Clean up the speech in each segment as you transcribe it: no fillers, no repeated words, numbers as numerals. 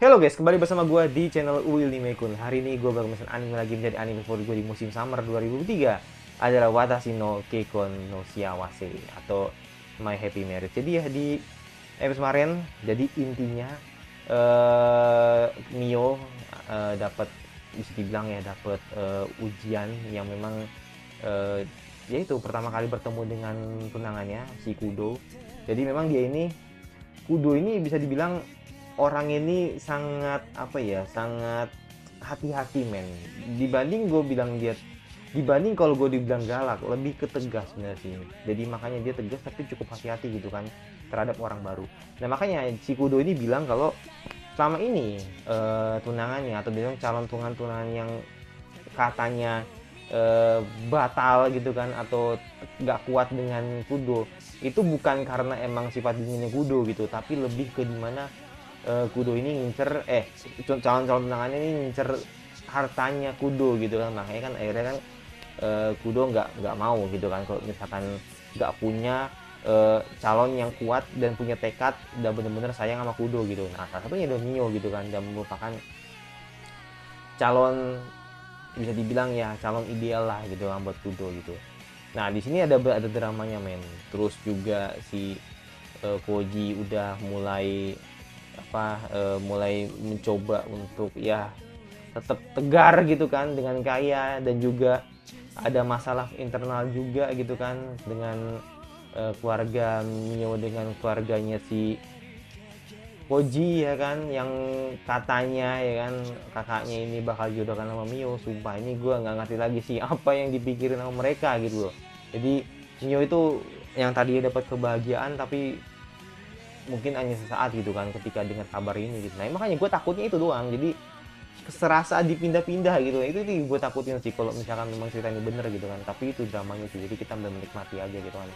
Halo guys, kembali bersama gue di channel Uwil Nime Kun. Hari ini gue bakal mesen anime lagi, menjadi anime favorit gue di musim summer 2003 adalah Watashi no Kekkon no Shiawase atau My Happy Marriage. Jadi ya di episode kemarin, jadi intinya Miyo dapat, bisa dibilang ya dapat ujian yang memang yaitu pertama kali bertemu dengan tunangannya si Kudou. Jadi memang dia ini Kudou ini bisa dibilang orang ini sangat apa ya, sangat hati-hati men. Dibanding gue bilang dia, dibanding kalau gue dibilang galak, lebih ke tegas sebenarnya sih. Jadi makanya dia tegas tapi cukup hati-hati gitu kan terhadap orang baru. Nah makanya si Kudou ini bilang kalau selama ini tunangannya atau bilang calon tunangan yang katanya batal gitu kan atau gak kuat dengan Kudou, itu bukan karena emang sifat dinginnya Kudou gitu, tapi lebih ke dimana Kudou ini ngincer, calon-calon tunangannya ini ngincer hartanya Kudou gitu kan. Makanya kan akhirnya kan Kudou nggak mau gitu kan, kalau misalkan nggak punya calon yang kuat dan punya tekad dan bener-bener sayang sama Kudou gitu. Nah salah satunya ada Miyo gitu kan, dan merupakan calon, bisa dibilang ya calon ideal lah gitu kan buat Kudou gitu. Nah di sini ada dramanya men. Terus juga si Koji udah mulai mulai mencoba untuk ya tetap tegar gitu kan dengan kaya, dan juga ada masalah internal juga gitu kan dengan keluarga Miyo dengan keluarganya si Koji ya kan, yang katanya ya kan kakaknya ini bakal jodohkan sama Miyo. Sumpah ini gue nggak ngerti lagi sih apa yang dipikirin sama mereka gitu loh. Jadi Miyo itu yang tadinya dapat kebahagiaan tapi mungkin hanya sesaat gitu kan ketika dengar kabar ini gitu. Nah makanya gue takutnya itu doang, jadi serasa dipindah-pindah gitu. Itu gue takutin sih kalau misalkan memang ceritanya bener gitu kan, tapi itu dramanya sih. Jadi kita menikmati aja gitu kan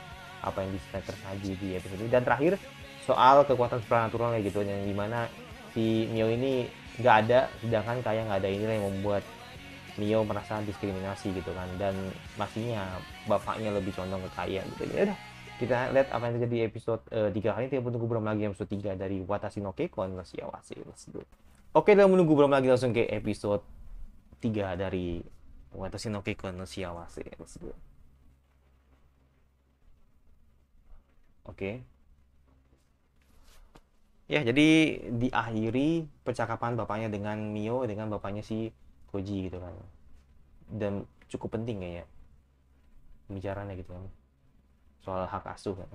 apa yang tersaji di episode ini. Dan terakhir soal kekuatan supernaturalnya gitu, yang dimana si Miyo ini nggak ada, sedangkan kayak nggak ada. Inilah yang membuat Miyo merasa diskriminasi gitu kan, dan pastinya bapaknya lebih condong ke kaya gitu. Ya udah, kita lihat apa yang terjadi di episode 3 kali ini. Tidak menunggu belum lagi episode 3 dari Watashi no Kekkon no Shiawase. Oke, tidak menunggu belum lagi, langsung ke episode 3 dari Watashi no Kekkon no Shiawase. Oke. Ya, jadi diakhiri percakapan bapaknya dengan Miyo dengan bapaknya si Koji gitu kan. Dan cukup penting kayaknya pembicaranya gitu kan, soal hak asuh kan.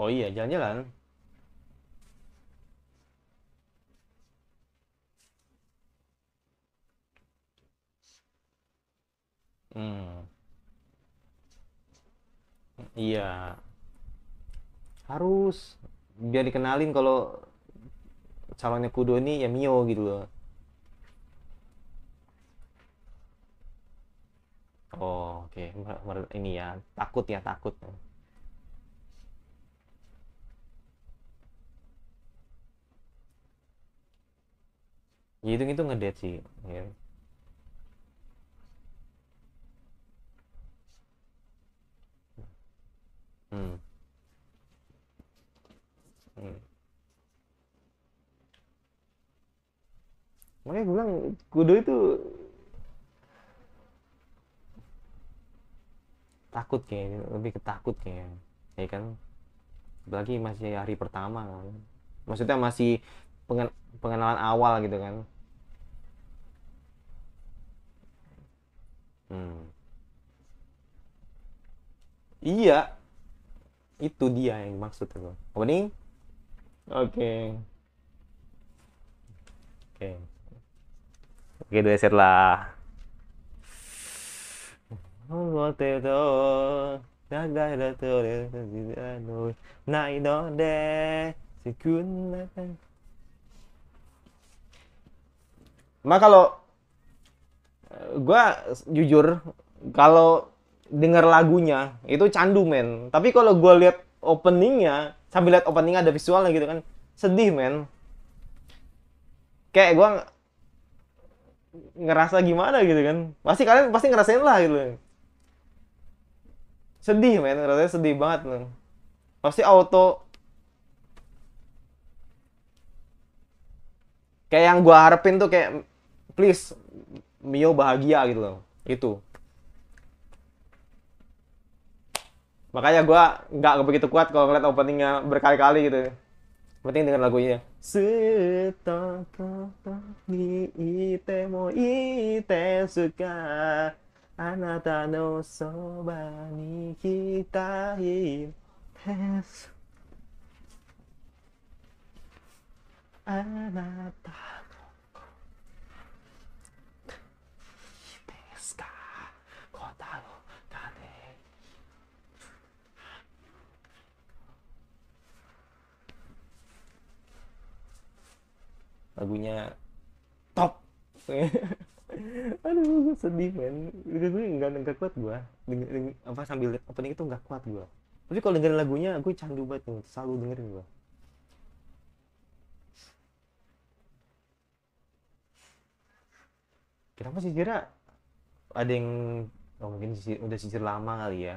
Oh iya, jalan-jalan. Iya, harus biar dikenalin kalau calonnya Kudou ini ya Miyo gitu loh. Oh, oke, ini ya takut ya, takut. Ya itu ngedate sih. Ya. Hmm. Hmm. Makanya gue bilang Kudou itu takut kayaknya, lebih ketakut kayaknya, ya kan? Apalagi masih hari pertama kan, maksudnya masih pengenalan awal gitu kan. Hmm. Iya. Itu dia yang maksud itu. Opening. Oke, udah set lah. Maka kalau gue jujur kalau denger lagunya itu candu, men. Tapi kalau gue lihat openingnya, sambil lihat opening ada visualnya gitu kan, sedih, men. Kayak gue ngerasa gimana gitu kan, pasti kalian pasti ngerasain lah gitu. Sedih, men, rasanya sedih banget, men. Pasti auto. Kayak yang gue harapin tuh kayak, please Miyo bahagia gitu loh, itu. Makanya gue nggak begitu kuat kalau ngeliat openingnya berkali-kali gitu. Penting dengan lagunya. Lagunya top. Aduh, gue sedih, men. Gue nggak kuat gue. Apa sambil opening itu nggak kuat gue. Tapi kalau dengerin lagunya, gue candu banget, men. Selalu dengerin gue. Kenapa sisirnya? Ada yang oh, mungkin sisir, udah sisir lama kali ya.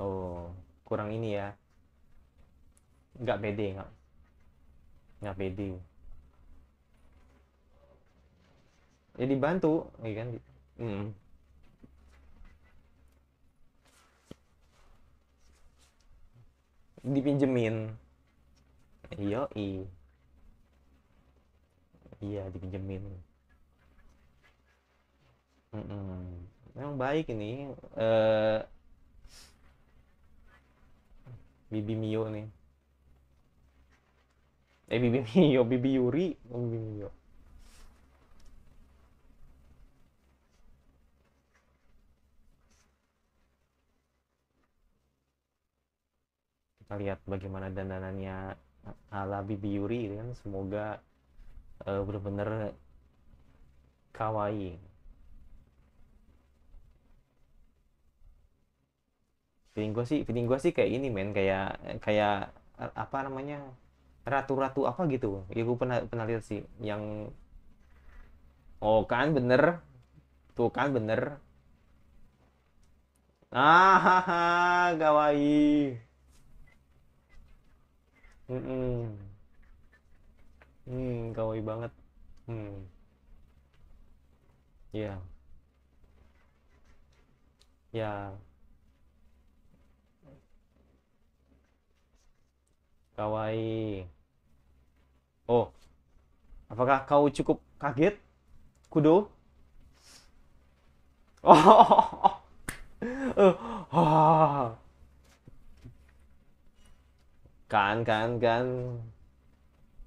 Oh, kurang ini ya. Nggak pede, nggak pede. Ya dibantu, ya kan? Dipinjemin. Yoi. Iya, dipinjemin. Memang baik ini Bibi Miyo nih. Bibi Miyo, Bibi Yuri, Bibi Miyo. Kita lihat bagaimana dandanannya ala Bibi Yuri kan, semoga benar-benar kawaii. Feeling gue sih kayak ini, men, kayak apa namanya, ratu-ratu apa gitu ya. Gue pernah lihat sih yang oh kan bener tuh kan bener. Kawaii. Kawaii banget. Ya yeah. Ya yeah. Kawaii. Oh, apakah kau cukup kaget, Kudo?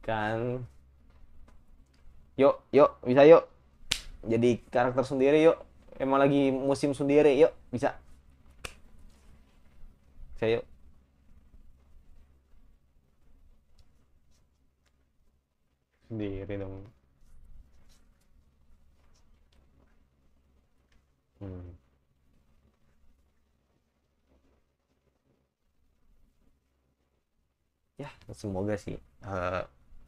Kan. Yuk, bisa yuk. Jadi karakter sendiri yuk. Emang lagi musim sendiri yuk, bisa. Saya yuk. Sendiri dong. Ya, semoga sih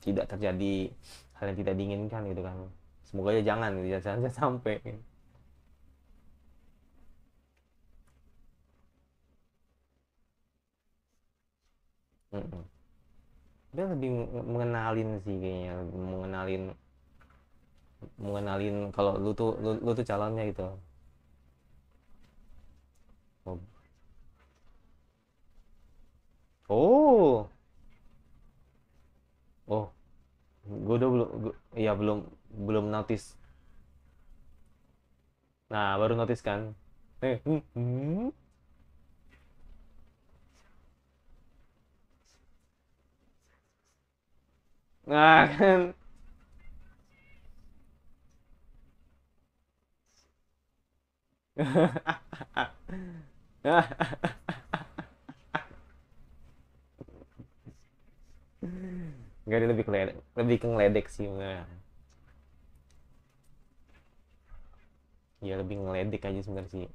tidak terjadi hal yang tidak diinginkan gitu kan. Semoga aja jangan, jangan sampai. Dia lebih mengenalin sih kayaknya, mengenalin kalau lu tuh calonnya gitu. Oh, oh, gue udah belum, ya belum notice. Nah, baru notice kan? Nah kan. Enggak, dia lebih ke ngeledek sih, enggak. Ya lebih ngeledek aja sebenarnya sih.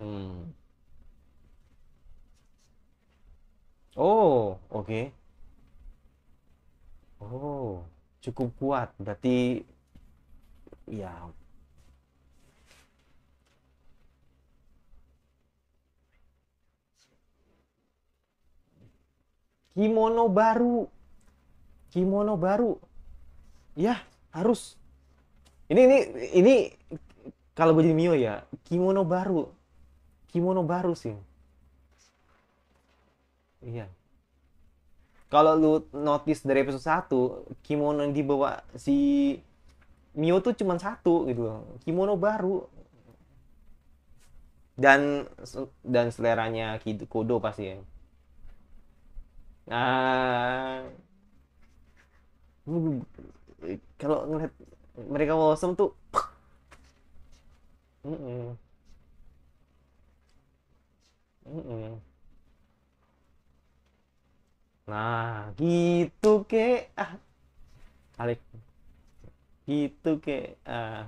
Hmm. Oh, oke. Oh, cukup kuat. Berarti ya. Kimono baru. Kimono baru. Ya, harus. Ini kalau gue jadi Miyo ya, kimono baru. Kimono baru sih. Iya. Kalau lu notice dari episode 1, kimono yang dibawa si Miyo tuh cuma satu gitu loh. Kimono baru. Dan seleranya Kudou pasti ya. Nah, kalau ngeliat mereka awesome tuh. Nah, gitu ke ah. Kali gitu ke ah.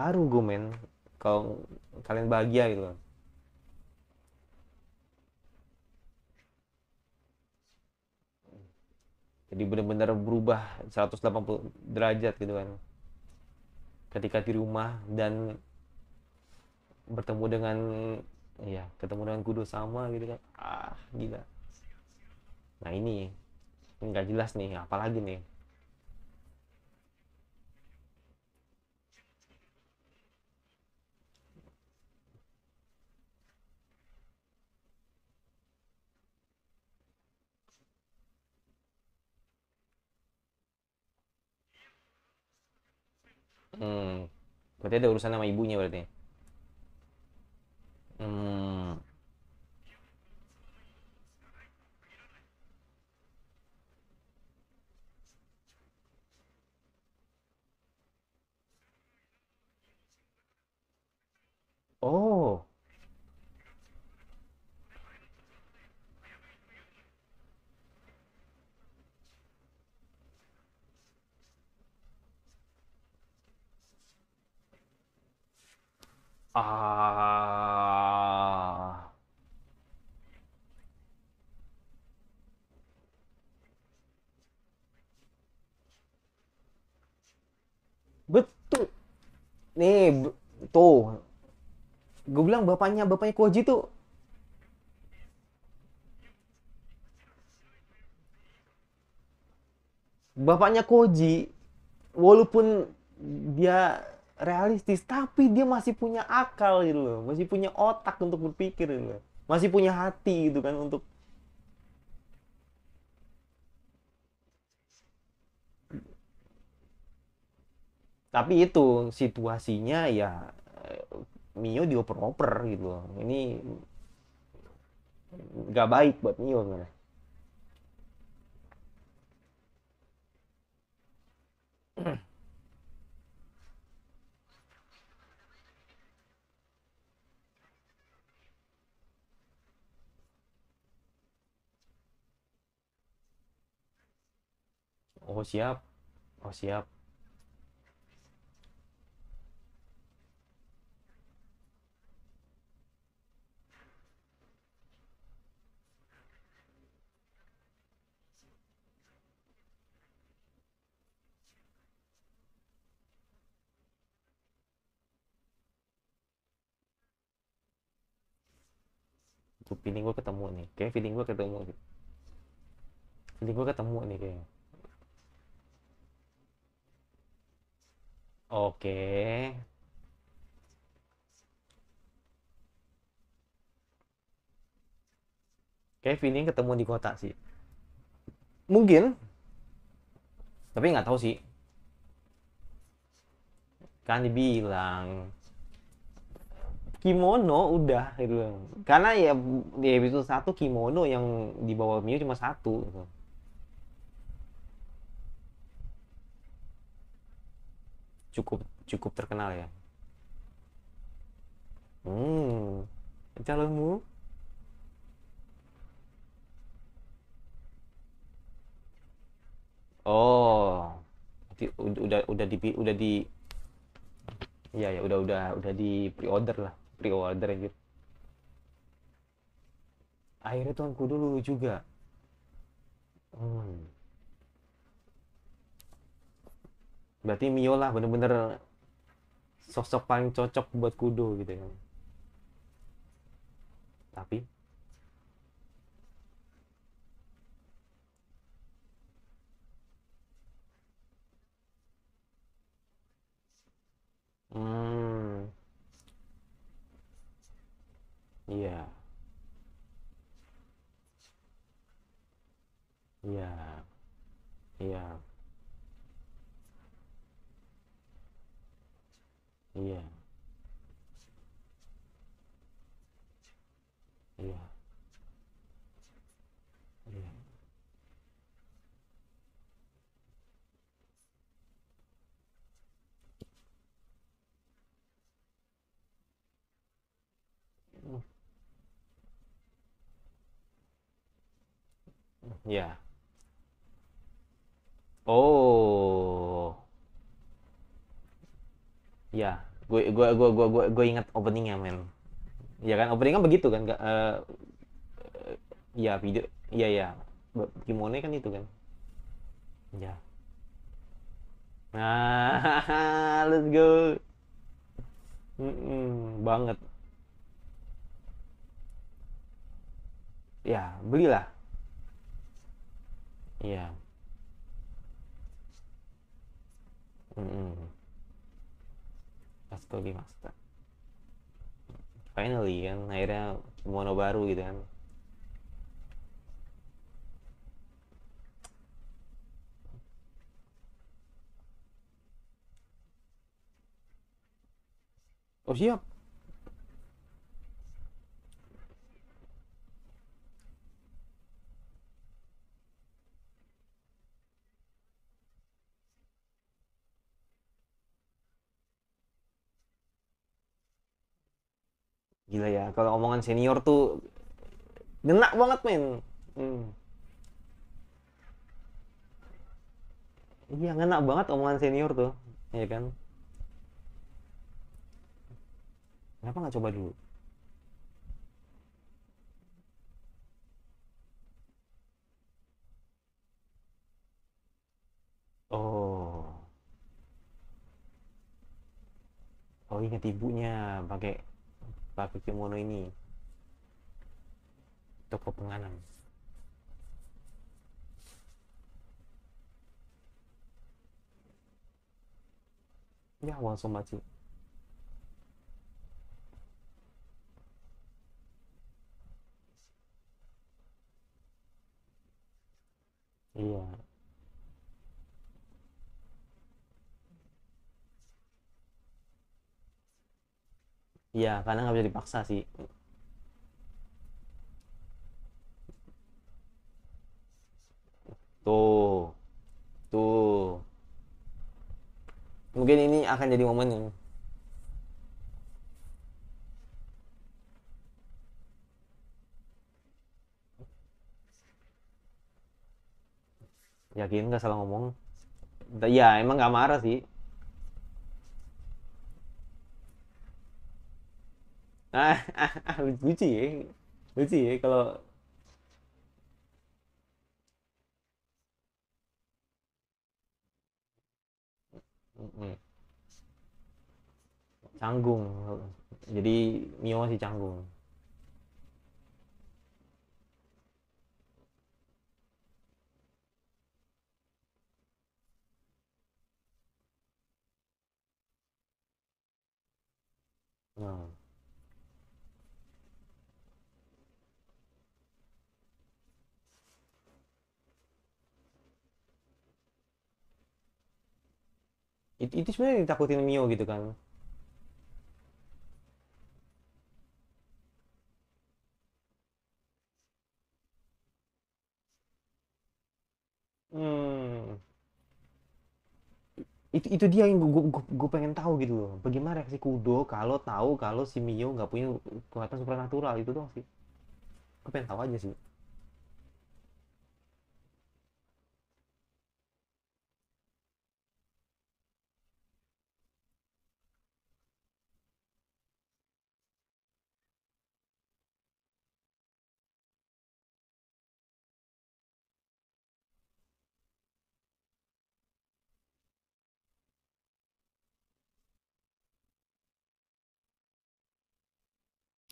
Haru gue men kalau kalian bahagia gitu. Jadi benar-benar berubah 180 derajat gitu kan. Ketika di rumah dan bertemu dengan ya, ketemu dengan Kudou sama gitu kan. Ah, gila. Nah, ini nggak jelas nih, apalagi nih. Berarti ada urusan sama ibunya berarti. Hmm. Oh. Ah. Betul. Nih, tuh. Gue bilang bapaknya Koji tuh. Bapaknya Koji walaupun dia realistis tapi dia masih punya akal gitu loh, masih punya otak untuk berpikir gitu loh. Masih punya hati gitu kan untuk tapi itu situasinya ya Miyo dioper-oper gitu loh. Ini nggak baik buat Miyo sebenarnya. Oh siap, oh siap. Tuh feeling gue ketemu nih, kayak feeling gue ketemu nih kayaknya. Oke. Kayak feeling ketemu di kota sih. Mungkin. Tapi nggak tahu sih. Kan dibilang kimono udah gitu loh. Karena ya di episode 1 kimono yang dibawa Miyo cuma satu gitu. Cukup terkenal ya. Calonmu. Oh. Udah di Iya, udah di pre-order lah, pre-order anjir. Akhirnya Tuan Kudu dulu juga. Berarti Miyo lah bener-bener sosok paling cocok buat Kudu gitu ya. Tapi Iya. Ya. Oh. Ya, gue ingat openingnya, men. Ya kan openingnya begitu kan, ya video, ya kimono kan itu kan. Ya. Nah, let's go. Banget. Ya, belilah. Iya. Astogi master. Finally kan akhirnya kimono baru gitu kan. Oh siap. Gila ya, kalau omongan senior tuh ngena banget men. Iya ngena banget omongan senior tuh, ya kan? Kenapa nggak coba dulu? Oh, ingat ibunya pakai. Pakai kimono ini toko penganan. Ya, langsung mati. Iya. Iya, karena nggak bisa dipaksa sih. Tuh. Mungkin ini akan jadi momen yang... Yakin nggak salah ngomong? Ya, emang nggak marah sih. Lucu ya kalau canggung, jadi Miyo masih canggung. Nah. Itu sebenarnya ditakutin Miyo gitu kan. Hmm. Itu dia yang gue pengen tahu gitu loh. Bagaimana reaksi Kudo kalau tahu kalau si Miyo nggak punya kekuatan supranatural itu dong sih. Gue pengen tahu aja sih.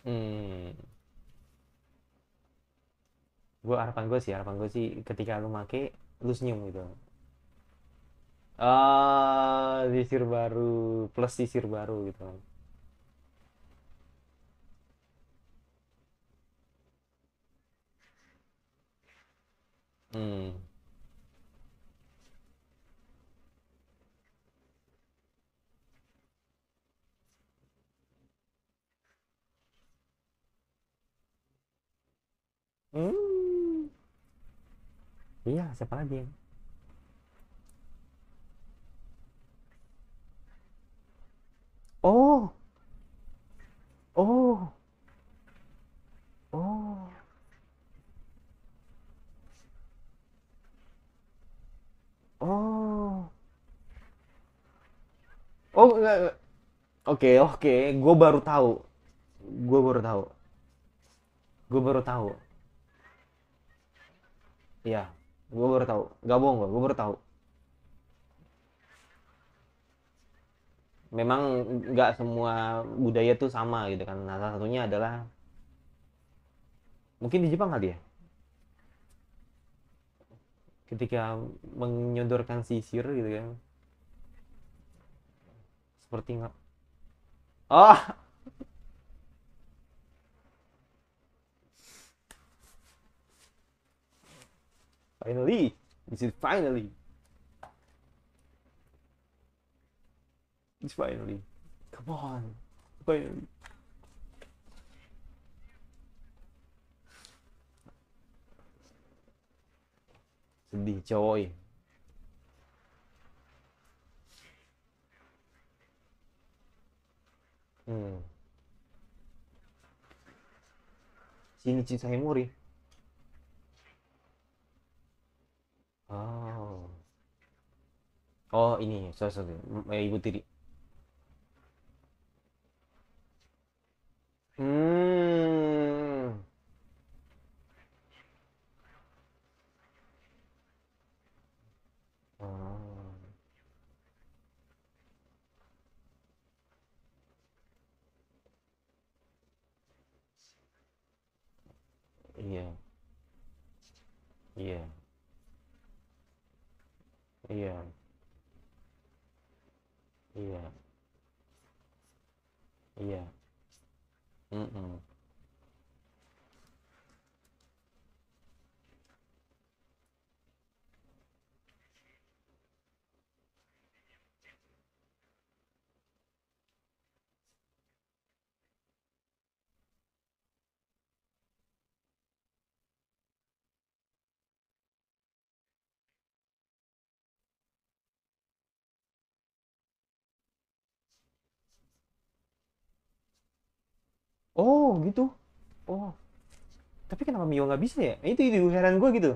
Hmm. Harapan gue sih ketika lu make lu senyum gitu. Sisir baru plus sisir baru gitu. Hmm. Hmm. Iya, siapa lagi? Oh, oh, oh. Oh. Oh, enggak. Oke. Gue baru tahu. Iya, gue baru tahu. Gak bohong gue baru tahu. Memang nggak semua budaya tuh sama gitu kan. Nah, salah satunya adalah mungkin di Jepang kali ya. Ketika menyodorkan sisir gitu kan. Seperti nggak. Oh, finally, it's finally, come on, finally. Sedih coy. Hmm. Sini Miyo Saimori. Oh, ini sorry, ibu tiri. Hmm, oh. Iya. Iya, iya, iya, mm-mm. Oh gitu. Oh, tapi kenapa Miyo nggak bisa ya? Itu heran gue gitu.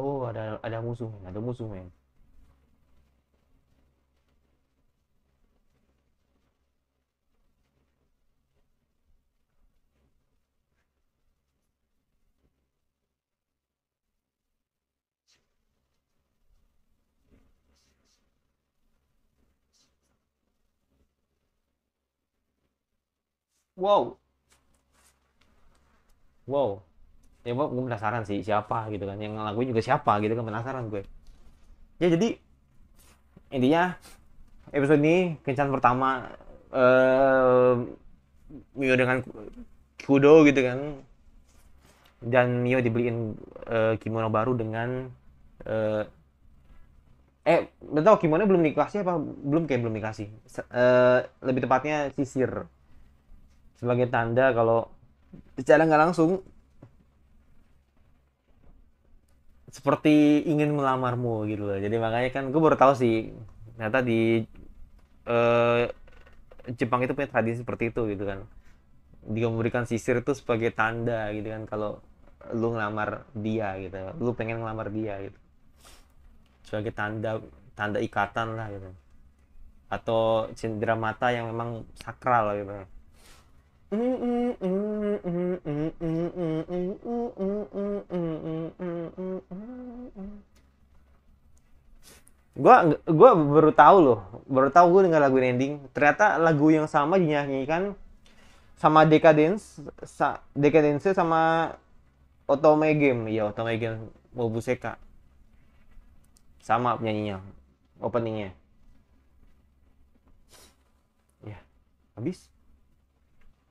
Oh, ada musuh, men. Ada musuh, men. Wow. Ya gue penasaran sih siapa gitu kan. Yang ngelakuin juga siapa gitu kan, penasaran gue. Ya jadi intinya episode ini kencan pertama Miyo dengan Kudou gitu kan. Dan Miyo dibeliin kimono baru dengan nggak tahu kimono belum dikasih apa belum, kayak belum dikasih. Lebih tepatnya sisir sebagai tanda kalau secara nggak langsung seperti ingin melamarmu gitu loh. Jadi makanya kan gue baru tahu sih ternyata di Jepang itu punya tradisi seperti itu gitu kan. Dia memberikan sisir itu sebagai tanda gitu kan kalau lu ngelamar dia gitu, lu pengen ngelamar dia gitu, sebagai tanda ikatan lah gitu, atau cendera mata yang memang sakral gitu. Gua baru tahu gue dengar lagu ending. Ternyata lagu yang sama dinyanyikan sama Decadence sama Otome Game. Iya, Otome Game Mobuseka. Sama penyanyinya, openingnya. Ya, habis.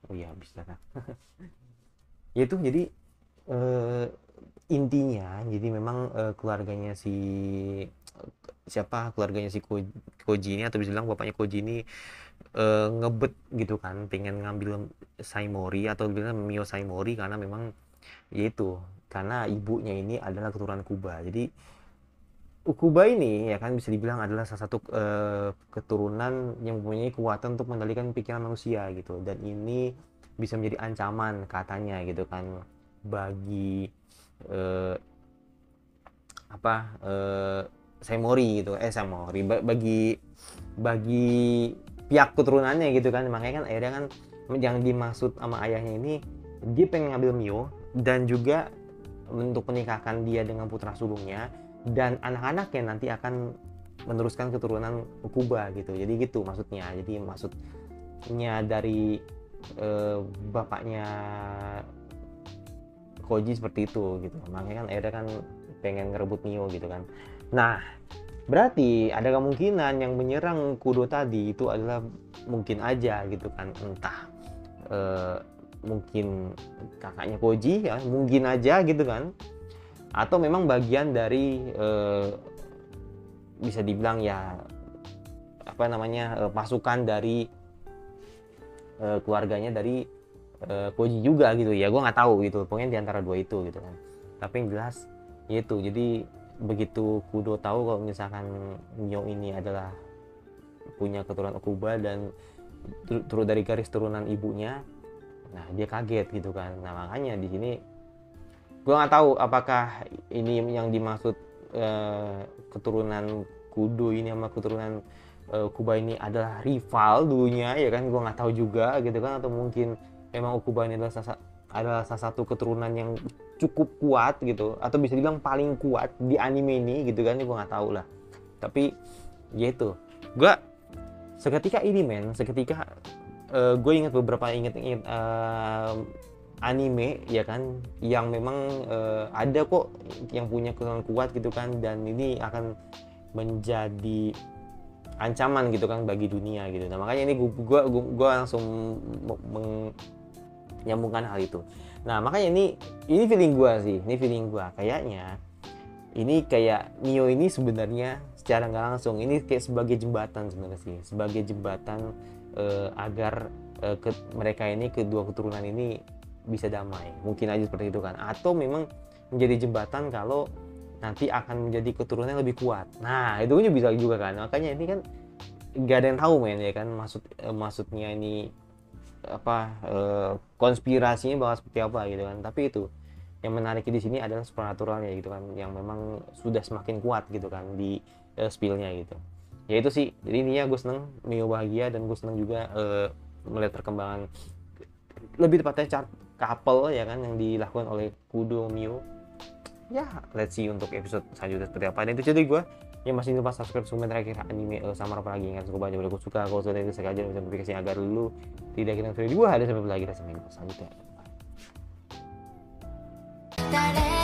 Oh iya, habis lah. Ya itu jadi intinya, jadi memang keluarganya keluarganya si Koji ini, atau bisa bilang bapaknya Koji ini ngebet gitu kan, pengen ngambil Saimori atau bilang Miyo Saimori, karena memang yaitu karena ibunya ini adalah keturunan Kuba. Jadi Okuba ini ya kan bisa dibilang adalah salah satu keturunan yang mempunyai kekuatan untuk mengendalikan pikiran manusia gitu, dan ini bisa menjadi ancaman katanya gitu kan bagi Saimori gitu, bagi pihak keturunannya gitu kan. Makanya kan akhirnya kan yang dimaksud sama ayahnya ini, dia pengen ngambil Miyo dan juga untuk menikahkan dia dengan putra sulungnya, dan anak-anaknya nanti akan meneruskan keturunan Okuba gitu. Jadi gitu maksudnya. Jadi maksudnya dari bapaknya Koji seperti itu gitu. Makanya kan akhirnya kan pengen ngerebut Miyo gitu kan. Nah, berarti ada kemungkinan yang menyerang Kudou tadi itu adalah mungkin aja gitu kan, entah mungkin kakaknya Koji ya, mungkin aja gitu kan, atau memang bagian dari bisa dibilang ya apa namanya pasukan dari keluarganya dari Koji juga gitu ya. Gue nggak tahu gitu, pokoknya diantara dua itu gitu kan. Tapi yang jelas itu, jadi begitu Kudou tahu kalau misalkan Miyo ini adalah punya keturunan Okuba dan turun dari garis turunan ibunya, nah dia kaget gitu kan. Nah makanya di sini gue nggak tahu apakah ini yang dimaksud keturunan Kudou ini sama keturunan Okuba ini adalah rival dulunya ya kan, gue nggak tahu juga gitu kan, atau mungkin memang Okuba ini adalah salah satu keturunan yang cukup kuat gitu, atau bisa dibilang paling kuat di anime ini gitu kan. Gue nggak tahu lah, tapi ya itu gue seketika ini gue ingat anime ya kan, yang memang ada kok yang punya keturunan kuat gitu kan, dan ini akan menjadi ancaman gitu kan bagi dunia gitu. Nah makanya ini gue langsung menyambungkan hal itu. Nah makanya ini feeling gue sih, kayaknya ini kayak Miyo ini sebenarnya secara nggak langsung ini kayak sebagai jembatan sebenarnya sih, sebagai jembatan agar mereka ini, kedua keturunan ini bisa damai, mungkin aja seperti itu kan, atau memang menjadi jembatan kalau nanti akan menjadi keturunan yang lebih kuat. Nah itu bisa juga kan. Makanya ini kan gak ada yang tahu men ya kan, maksudnya ini apa, konspirasinya bakal seperti apa gitu kan. Tapi itu yang menarik di sini adalah supernaturalnya gitu kan, yang memang sudah semakin kuat gitu kan di spillnya gitu. Ya itu sih, jadi intinya gue seneng Miyo bahagia, dan gue seneng juga melihat perkembangan, lebih tepatnya couple ya kan, yang dilakukan oleh Kudou Miyo. ya let's see untuk episode selanjutnya seperti apa. Dan itu jadi gue ya, masih lupa subscribe semua terakhir anime sama apa lagi yang Okuba aja udah gue suka. Kalau sudah itu sengaja bisa notifikasi agar lu tidak ketinggalan video gue. Ada sampai lagi sampai minggu selanjutnya.